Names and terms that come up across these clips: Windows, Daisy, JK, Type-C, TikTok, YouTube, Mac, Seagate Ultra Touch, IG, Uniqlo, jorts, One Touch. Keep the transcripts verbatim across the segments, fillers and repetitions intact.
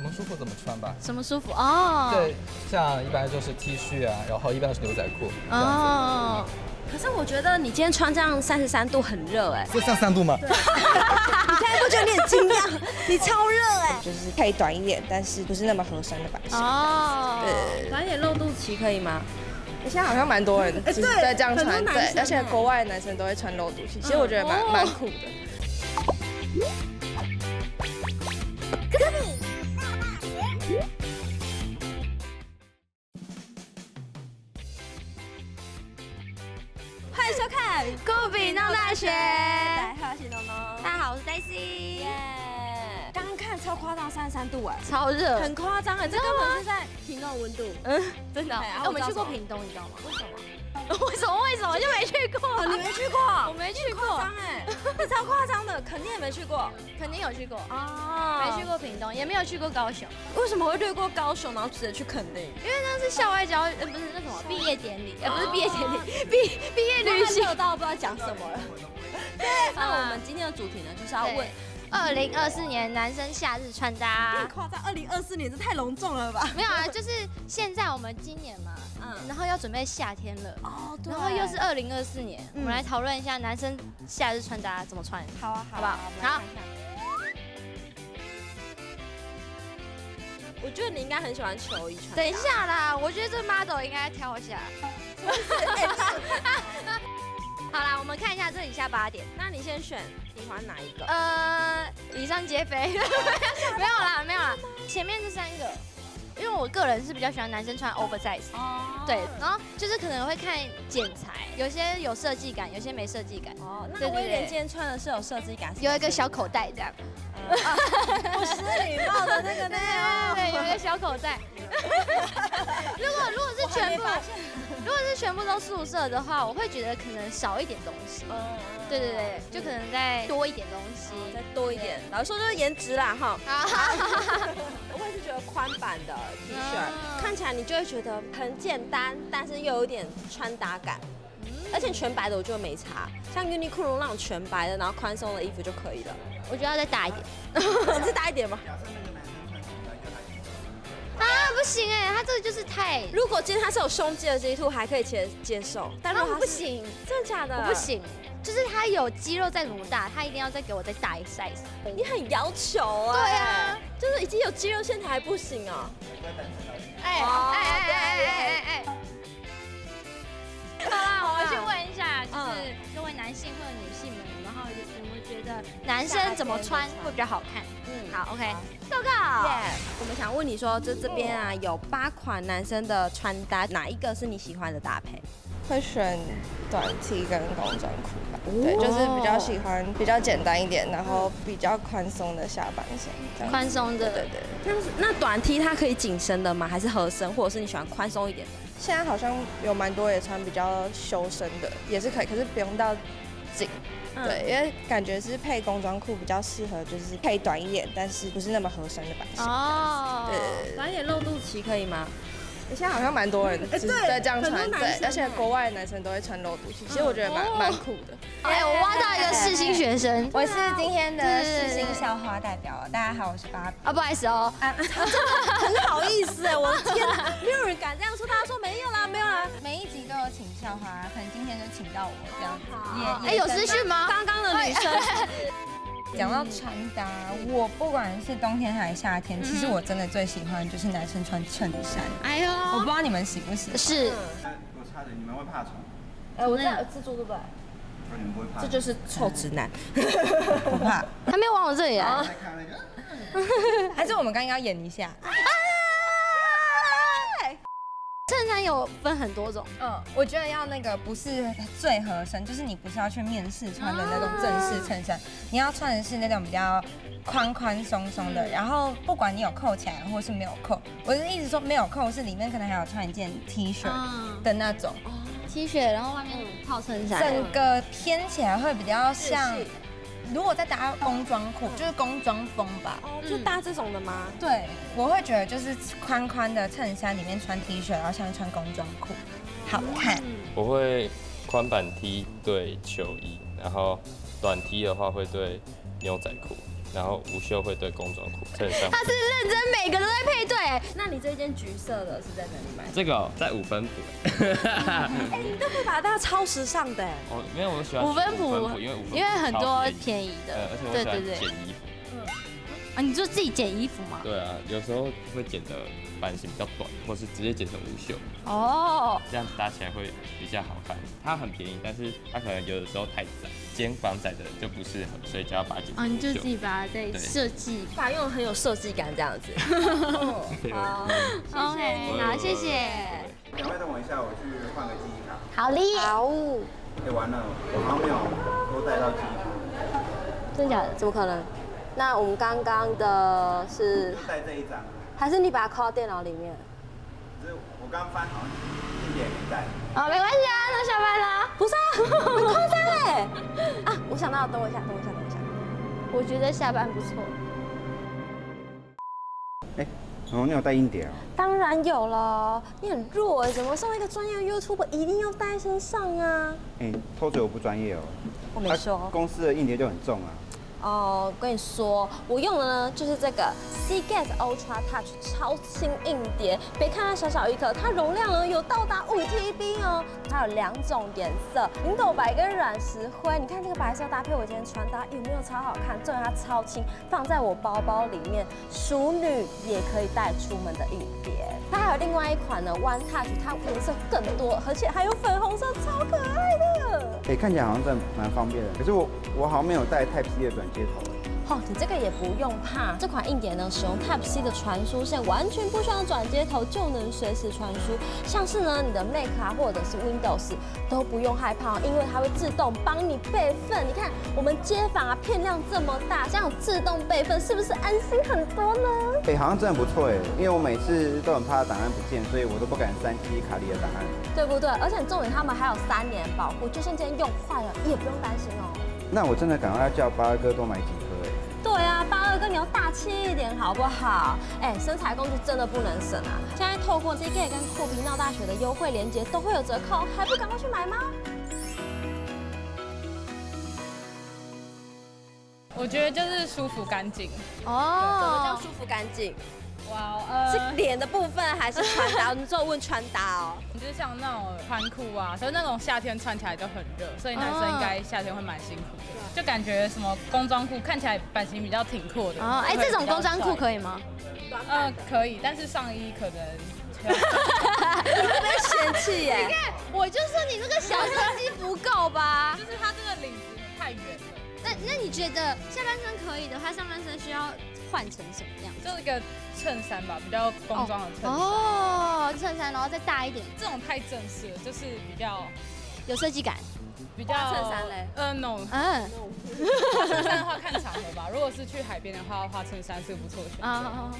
怎么舒服怎么穿吧。什么舒服哦？对，像一般就是 T 恤啊，然后一般是牛仔裤。哦。可是我觉得你今天穿这样三十三度很热哎。这三十三度吗？你现在不觉得你很惊讶？你超热哎。就是可以短一点，但是不是那么合身的版型。哦。对。短一点露肚脐可以吗？ 现在好像蛮多人对在这样穿，对，而且国外的男生都会穿露肚脐，其实我觉得蛮蛮酷的。欢迎收看《酷比闹大学》，大家好，我是农农，大家好，我是 Daisy。刚刚看超夸张，三十三度哎，超热，很夸张哎，这根本是在屏东温度，嗯，真的。哎，我没去过屏东，你知道吗？为什么？为什么？为什么？就没去过。你没去过？我没去过。夸张哎，超夸张的，肯定也没去过，肯定有去过啊，没去过屏东，也没有去过高雄。为什么会略过高雄，然后直接去垦丁？因为那是校外交，呃，不是那什么毕业典礼，呃，不是毕业典礼，毕毕业旅行。我到不知道讲什么了。对，那我们今天的主题呢，就是要问。 二零二四年男生夏日穿搭，太夸张！二零二四年这太隆重了吧？没有啊，就是现在我们今年嘛，嗯，然后要准备夏天了，哦，对，然后又是二零二四年，我们来讨论一下男生夏日穿搭怎么穿，好啊，好不好？好。我觉得你应该很喜欢球衣穿。等一下啦，我觉得这 model 应该挑一下。 好啦，我们看一下这以下八点。那你先选，你喜欢哪一个？呃，以上皆非，没有啦，没有啦。前面这三个，因为我个人是比较喜欢男生穿 oversize， 哦，对，然后就是可能会看剪裁，有些有设计感，有些没设计感。哦，那威廉今天穿的是有设计感，有一个小口袋这样。不失礼貌的那个，对，有一个小口袋。如果如果是全部。 如果是全部都素色的话，我会觉得可能少一点东西。嗯，对对对，就可能再多一点东西，再多一点。老实说就是颜值啦哈。我也是觉得宽版的 T 恤，看起来你就会觉得很简单，但是又有点穿搭感。而且全白的我就没差，像 Uniqlo 那种全白的，然后宽松的衣服就可以了。我觉得要再大一点，再大一点吗？ 啊，不行哎，他这个就是太……如果今天他是有胸肌的这一兔，还可以接接受，但是不行，真的假的？不行，就是他有肌肉再怎么大，他一定要再给我再大一 size。你很要求啊？对啊，就是已经有肌肉线条还不行啊？哎哎哎哎哎！好啦，我要去问一下，就是各位男性或者女性们，然后你们觉得男生怎么穿会比较好看？嗯，好 ，OK。 豆豆，我们想问你说，这这边啊有八款男生的穿搭，哪一个是你喜欢的搭配？会选短 T 跟工装裤吧，对，就是比较喜欢比较简单一点，然后比较宽松的下半身。宽松的，对对。那那短 T 它可以紧身的吗？还是合身，或者是你喜欢宽松一点的？现在好像有蛮多也穿比较修身的，也是可以，可是不用到紧。 对，因为感觉是配工装裤比较适合，就是配短一点，但是不是那么合身的版型。哦，对，短一点露肚脐可以吗？现在好像蛮多人在这样穿，对，而且国外的男生都会穿露肚脐，其实我觉得蛮蛮酷的。哎，我挖到一个世新学生，我是今天的世新校花代表，大家好，我是芭比。啊，不好意思哦，啊，真的很好意思哎，我的天哪，没有人敢这样说，大家说没有啦，没有啦，每一集都有请校花，可能今天就请到我这样子。也哎，有私讯吗？刚刚的女生。 讲到穿搭，我不管是冬天还是夏天，其实我真的最喜欢就是男生穿衬衫。哎呦，我不知道你们喜不喜欢。是。我差点，你们会怕丑？哎，我那自助对不对？那你们不会怕？这就是臭直男。不怕。他没有往我这里啊。还是我们刚刚要演一下。 衬衫有分很多种，嗯，我觉得要那个不是最合身，就是你不是要去面试穿的那种正式衬衫，你要穿的是那种比较宽宽松松的，然后不管你有扣起来或是没有扣，我是一直说没有扣是里面可能还有穿一件 T 恤的那种 T 恤，然后外面套衬衫，整个偏起来会比较像。 如果再搭工装裤，就是工装风吧，就搭这种的吗？对，我会觉得就是宽宽的衬衫里面穿 T 恤，然后像穿工装裤，好看。我会宽版 T 对球衣，然后短 T 的话会对牛仔裤，然后无袖会对工装裤。衬衫。他是认真每个对，那你这件橘色的是在哪里买？这个、哦、在五分埔。哎欸，你都可以把它当超时尚的。我因为我喜欢五分埔，因为因为很多便宜的，而且我喜欢捡衣服。嗯啊，你就自己剪衣服吗？对啊，有时候会剪的版型比较短，或是直接剪成无袖。哦，这样搭起来会比较好看。它很便宜，但是它可能有的时候太窄。 肩膀窄的就不适合，所以就要把它剪。哦，你就自己把它再设计，把它用很有设计感这样子。好 ，OK， 好，谢谢。两位等我一下，我去换个记忆卡。好嘞。好。哎，完了，我好像没有都带到记忆卡。真假的？怎么可能？那我们刚刚的是带这一张，还是你把它拷到电脑里面？这我刚翻好像一点没带。哦，没关系啊，都下班了。不是啊，很夸张哎。 啊，我想到，等我一下，等我一下，等我一下。我觉得下班不错。哎、欸，哦，你有带硬碟啊？当然有了，你很弱哎，怎么身为一个专业 YouTuber 一定要带身上啊？哎、欸，偷嘴我不专业哦。我没说、啊。公司的硬碟就很重啊。哦，跟你说，我用的呢就是这个 Seagate Ultra Touch 超轻硬碟，别看它小小一颗，它容量呢有到达五 T B 哦。 它有两种颜色，银豆白跟软石灰。你看这个白色搭配我今天穿搭有没有超好看？重点它超轻，放在我包包里面，淑女也可以带出门的硬碟。它还有另外一款呢 ，One Touch， 它颜色更多，而且还有粉红色，超可爱的。哎、欸，看起来好像真的蛮方便的。可是我我好像没有带 Type C 的转接头。 哦，你这个也不用怕。这款硬碟呢，使用 Type C 的传输线，完全不需要转接头就能随时传输。像是呢，你的 Mac 啊，或者是 Windows 都不用害怕，因为它会自动帮你备份。你看我们街坊啊，片量这么大，这样自动备份是不是安心很多呢？哎、欸，好像真的不错哎，因为我每次都很怕档案不见，所以我都不敢删记忆卡里的档案，对不对？而且重点，他们还有三年保护，就算今天用坏了，也不用担心哦。那我真的赶快要叫八二哥多买几。 对啊，八二哥你要大气一点好不好？哎，身材工具真的不能省啊！现在透过 J K 跟酷皮闹大学的优惠链接都会有折扣，还不赶快去买吗？我觉得就是舒服干净哦。什么叫舒服干净？哇哦，呃，是脸的部分还是穿搭？你就问穿搭哦。你就像那种宽裤啊，所以那种夏天穿起来就很热，所以男生应该夏天会蛮辛苦的。 就感觉什么工装裤看起来版型比较挺阔的哦，哎，这种工装裤可以吗？呃，可以，但是上衣可能被嫌弃耶。你看，我就说你那个小胸肌不够吧，就是它这个领子太圆了。那那你觉得下半身可以的话，上半身需要换成什么样？就是一个衬衫吧，比较工装的衬衫。哦，衬衫，然后再大一点。这种太正式了，就是比较有设计感。 比较衬衫嘞，呃 no， 嗯，衬衫的话看场合吧。如果是去海边的话，花衬衫是不错的选择。啊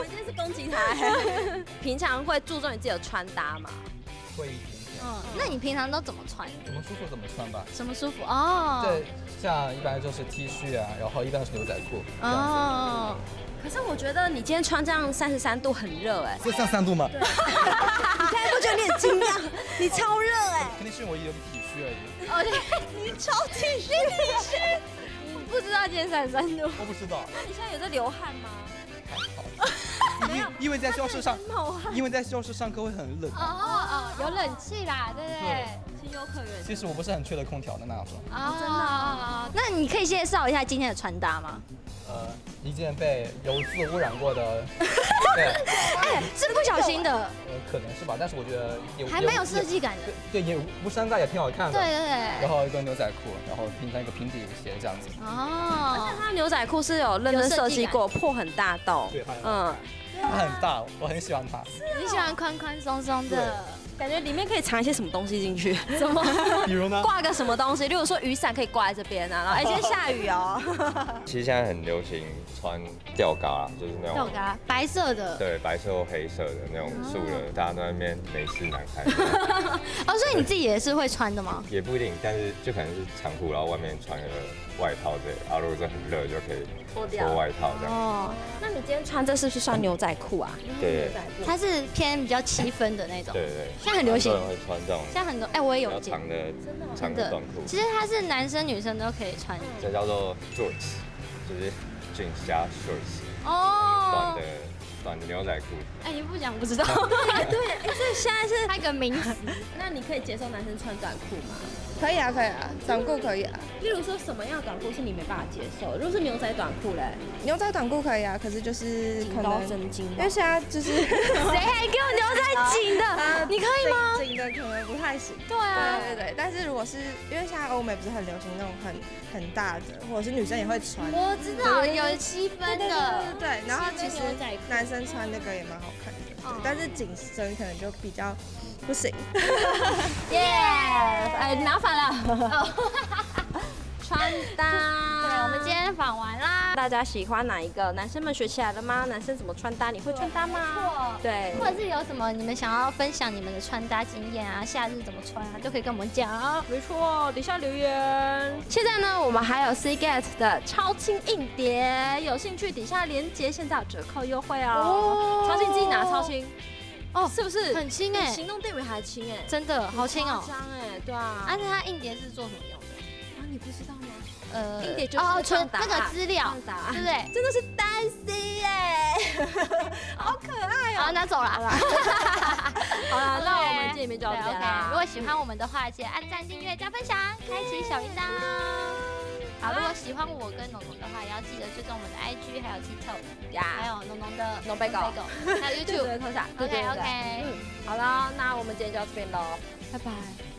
我今天是攻击他。平常会注重你自己的穿搭吗？会一点。嗯，那你平常都怎么穿？怎么舒服怎么穿吧。什么舒服哦？对，像一般就是 T 恤啊，然后一般是牛仔裤。哦。 可是我觉得你今天穿这样三十三度很热哎，这像三度吗？你看不觉得你很惊讶？你超热哎！肯定是我有个体虚而已。哦，你超体虚，体虚。我不知道今天三十三度。我不知道。那你现在有在流汗吗？还好。没有，因为在教室上，因为在教室上课会很冷。哦哦，有冷气啦，对不对？情有可原。其实我不是很缺的空调的那种。啊，真的。那你可以介绍一下今天的穿搭吗？ 呃，一件被油渍污染过的，哎，是不小心的，呃，可能是吧，但是我觉得也还蛮有设计感的，对，也无伤大雅，挺好看的，对对对。然后一个牛仔裤，然后拼成一个平底鞋这样子。哦，而且它牛仔裤是有认真设计过，破很大洞，对，嗯，它很大，我很喜欢它。你喜欢宽宽松松的，感觉里面可以藏一些什么东西进去？什么？比如呢？挂个什么东西？例如说雨伞可以挂在这边啊，然后哎，今天下雨哦。 其实现在很流行穿吊嘎，就是那种吊嘎，白色的，对，白色或黑色的那种素人，大家都在那边没事难看。哦，所以你自己也是会穿的吗？也不一定，但是就可能是长裤，然后外面穿个外套之类的。然后如果真的很热，就可以脱掉外套这样。哦，那你今天穿这是不是算牛仔裤啊？对，它是偏比较七分的那种。对对。现在很流行，会穿这种。现在很多，哎，我也有件长的，真的，长的短裤。其实它是男生女生都可以穿。这叫做 jorts。就是俊虾 shorts 哦，短的短的牛仔裤。哎，你不讲不知道。对，所以现在是它一个名词。那你可以接受男生穿短裤吗？可以啊，可以啊，短裤可以啊。例如说什么样的短裤是你没办法接受？如果是牛仔短裤嘞？牛仔短裤可以啊，可是就是可能因为现在就是谁还给我牛仔紧的？你可以吗？紧的可能不太行。对啊，对对对。但是如果是因为现在欧美不是很流行那种很很大的，或者是女生也会穿。我知道有七分的，对。然后其实男生穿那个也蛮好看的，但是紧身可能就比较。 不行，耶！哎，拿反了。穿搭，对，我们今天访完啦。大家喜欢哪一个？男生们学起来了吗？男生怎么穿搭？你会穿搭吗？对，或者是有什么你们想要分享你们的穿搭经验啊？夏日怎么穿啊？都可以跟我们讲。没错，底下留言。现在呢，我们还有 Seagate 的超轻硬碟，有兴趣底下连结，现在有折扣优惠哦。超轻你自己拿，超轻。 哦，是不是很轻哎？行动电源还轻哎，真的好轻哦，张哎，对啊。而且它硬碟是做什么用的？啊，你不知道吗？呃，硬碟就是哦，存那个资料，对不对？真的是单 C 哎，好可爱哦。好，拿走了。好了，那我们这里面就到这啦。如果喜欢我们的话，记得按赞、订阅、加分享，开启小铃铛。好，如果喜欢我跟农农的话，也要记得追踪我们的 I G 还有 TikTok。 还有农农的农贝狗，还有 YouTube 的头像。OK OK， 好了，那我们今天就到这边喽，拜拜。